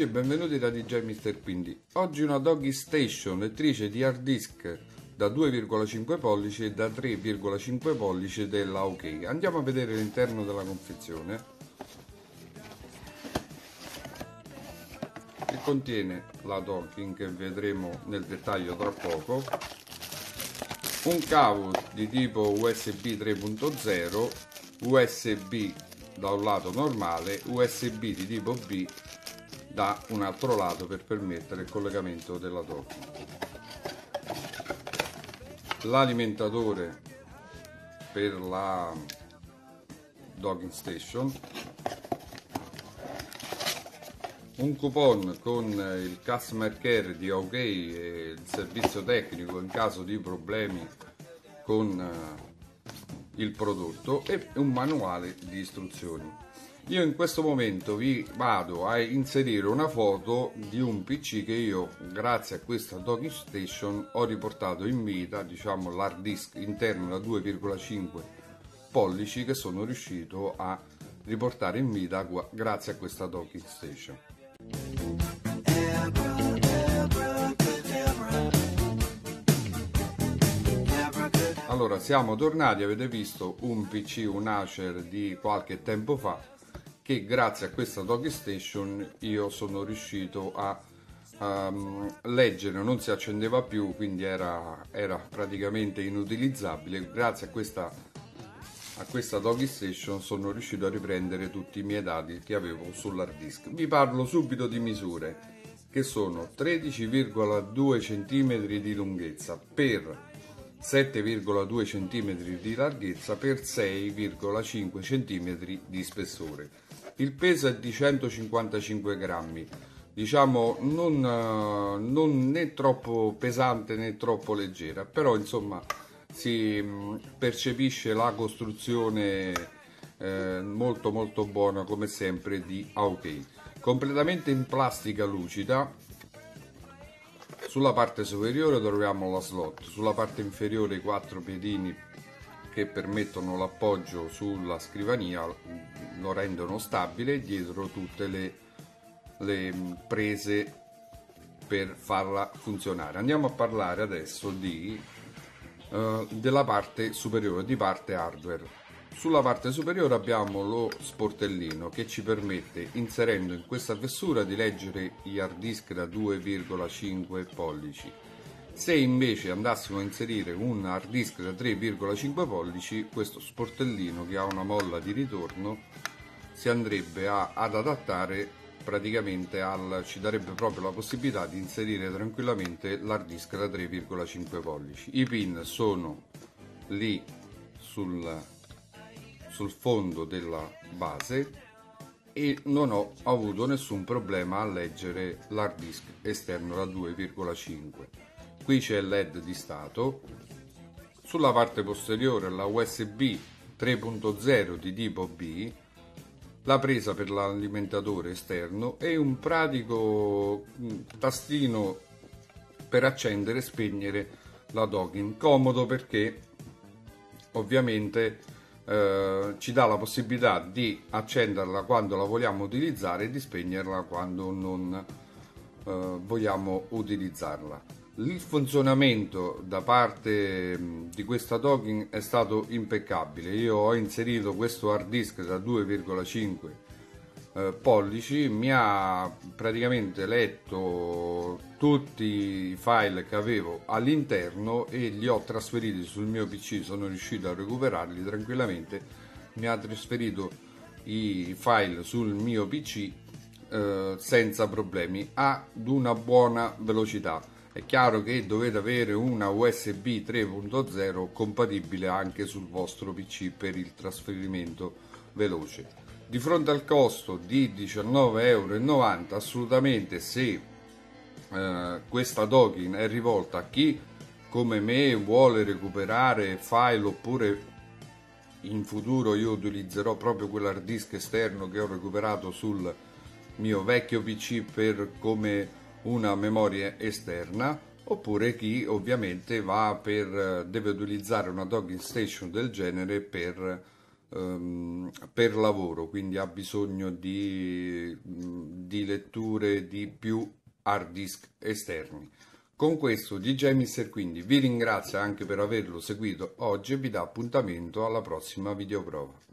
amici e benvenuti da dj Mister Quindi. Oggi una Aukey Station lettrice di hard disk da 2,5 pollici e da 3,5 pollici della Aukey. Andiamo a vedere l'interno della confezione, che contiene la docking che vedremo nel dettaglio tra poco, un cavo di tipo USB 3.0, USB da un lato normale, USB di tipo B da un altro lato per permettere il collegamento della docking, l'alimentatore per la docking station, un coupon con il customer care di Aukey e il servizio tecnico in caso di problemi con il prodotto e un manuale di istruzioni. Io in questo momento vi vado a inserire una foto di un PC che io, grazie a questa Aukey Station, ho riportato in vita, diciamo l'hard disk interno da 2,5 pollici che sono riuscito a riportare in vita grazie a questa Aukey Station. Allora, siamo tornati, avete visto un PC, un Acer di qualche tempo fa, che grazie a questa Aukey Station io sono riuscito a leggere, non si accendeva più, quindi era praticamente inutilizzabile. Grazie a questa Aukey Station sono riuscito a riprendere tutti i miei dati che avevo sull'hard disk. Vi parlo subito di misure, che sono 13,2 cm di lunghezza per 7,2 cm di larghezza per 6,5 cm di spessore. Il peso è di 155 grammi, diciamo non né troppo pesante né troppo leggera, però insomma si percepisce la costruzione molto molto buona come sempre di Aukey. Completamente in plastica lucida. Sulla parte superiore troviamo la slot, sulla parte inferiore i 4 piedini che permettono l'appoggio sulla scrivania, lo rendono stabile, e dietro tutte le prese per farla funzionare. Andiamo a parlare adesso della parte superiore, di parte hardware. Sulla parte superiore abbiamo lo sportellino che ci permette, inserendo in questa fessura, di leggere gli hard disk da 2,5 pollici. Se invece andassimo a inserire un hard disk da 3,5 pollici, questo sportellino, che ha una molla di ritorno, si andrebbe ad adattare praticamente ci darebbe proprio la possibilità di inserire tranquillamente l'hard disk da 3,5 pollici. I pin sono lì sul fondo della base e non ho avuto nessun problema a leggere l'hard disk esterno da 2,5. Qui c'è il LED di stato. Sulla parte posteriore la USB 3.0 di tipo B, la presa per l'alimentatore esterno e un pratico tastino per accendere e spegnere la docking. Comodo perché ovviamente ci dà la possibilità di accenderla quando la vogliamo utilizzare e di spegnerla quando non vogliamo utilizzarla. Il funzionamento da parte di questa docking è stato impeccabile. Io ho inserito questo hard disk da 2,5 pollici, mi ha praticamente letto tutti i file che avevo all'interno e li ho trasferiti sul mio PC, sono riuscito a recuperarli tranquillamente. Mi ha trasferito i file sul mio PC senza problemi, ad una buona velocità. È chiaro che dovete avere una USB 3.0 compatibile anche sul vostro PC per il trasferimento veloce. Di fronte al costo di 19,90 €, assolutamente, se questa Aukey è rivolta a chi come me vuole recuperare file, oppure in futuro io utilizzerò proprio quell'hard disk esterno che ho recuperato sul mio vecchio PC per come una memoria esterna, oppure chi ovviamente deve utilizzare una Aukey Station del genere per lavoro, quindi ha bisogno di di letture di più hard disk esterni. Con questo DJ Mister Quindi vi ringrazia anche per averlo seguito oggi e vi dà appuntamento alla prossima videoprova.